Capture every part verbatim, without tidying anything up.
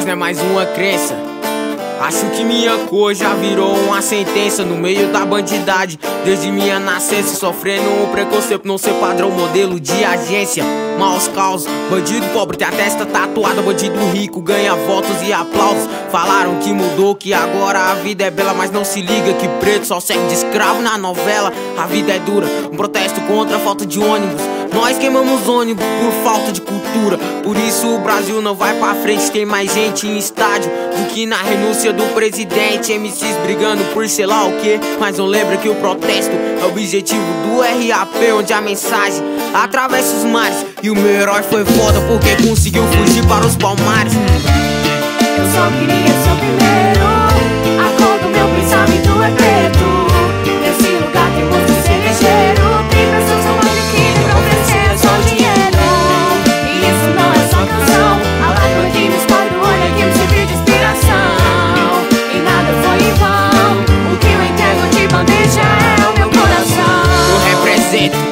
mas não é mais uma crença. Acho que minha cor já virou uma sentença no meio da bandidagem, desde minha nascença, sofrendo o preconceito, não ser padrão, modelo de agência. Maus causos, bandido pobre tem a testa tatuada, bandido rico ganha votos e aplausos. Falaram que mudou, que agora a vida é bela, mas não se liga que preto só serve de escravo na novela. A vida é dura, um protesto contra a falta de ônibus. Nós queimamos ônibus por falta de cultura. Por isso o Brasil não vai pra frente. Tem mais gente em estádio do que na renúncia do presidente. M Cs brigando por sei lá o que, mas não lembra que o protesto é o objetivo do R A P, onde a mensagem atravessa os mares. E o meu herói foi foda porque conseguiu fugir para os palmares. Eu só queria ser o primeiro, a cor do meu pensamento é preto. Nesse lugar tem muito ser ligeiro, tem pessoas falando que não precisa só dinheiro. E isso não é só canção, a lágrima que me espalha o olho é que me serve de inspiração. E nada foi em vão, o que eu entrego de bandeja é o meu coração. Eu represento.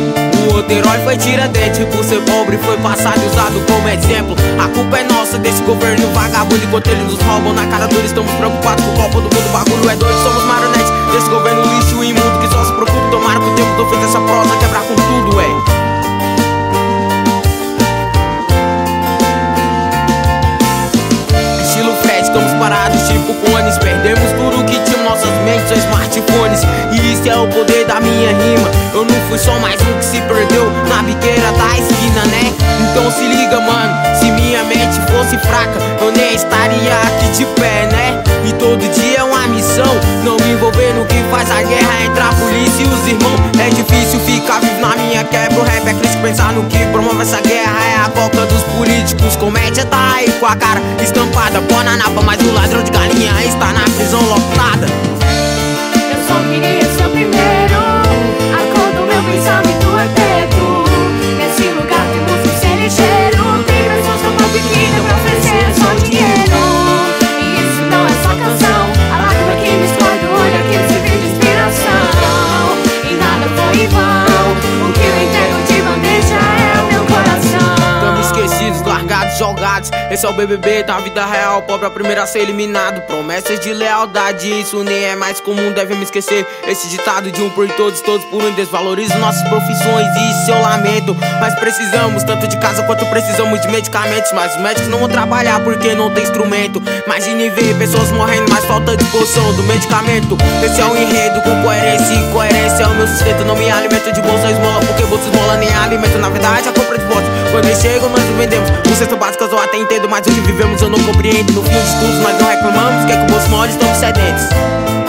O outro herói foi Tiradentes, por ser pobre foi passado e usado como exemplo. A culpa é nossa desse governo vagabundo, enquanto eles nos roubam na cara dura. Estamos preocupados com o copo do mundo, bagulho é doido, somos marionetes desse governo lixo e imundo que só se preocupa em tomar com o tempo do ofensa. Essa prosa quebrar com tudo, é. Estamos parados tipo cones, perdemos tudo que tinha, nossas mentes são smartphones. E isso é o poder da minha rima. Eu não fui só mais um que se perdeu na biqueira da esquina, né? Então se liga, mano, se minha mente fosse fraca, eu nem estaria aqui de pé, né? E todo dia é uma missão, não me envolver no que faz a guerra, entre a polícia e os irmãos. É difícil ficar vivo na minha quebra, o rap é crítico, pensar no que promove essa guerra. É a coca dos políticos, comédia tá aí com a cara estampada, pó na napa, mas o ladrão de galinha está na prisão lotada. Eu só queria ser o primeiro, a cor do meu pensamento é preto. Nesse lugar temos que ser ligeiro, tem pessoas tão mais pequenas pra oferecer só dinheiro. E isso não é só canção, a lágrima que me escorre do olho é que me serve de inspiração. E nada foi em vão, o que eu entrego de bandeja é o meu coração. Estamos esquecidos, largados, jogados. Esse é o B B B da vida real, pobre a primeira a ser eliminado. Promessas de lealdade, isso nem é mais comum, devemos esquecer esse ditado de um por todos, todos por um. Desvaloriza nossas profissões e isso eu lamento, mas precisamos tanto de casa quanto precisamos de medicamentos. Mas os médicos não vão trabalhar porque não tem instrumento. Imagine ver pessoas morrendo, mas falta disposição do medicamento. Esse é o enredo com coerência e coerência é o meu sustento. Não me alimento de bolsa esmola, porque bolsa esmola nem alimento. Na verdade a compra de votos, quando eles chegam nós não vendemos. Com cesta básicas eu até entendo, mas hoje vivemos eu não compreendo. No fim de tudo nós não reclamamos, quer que o bolso mole estamos sedentos.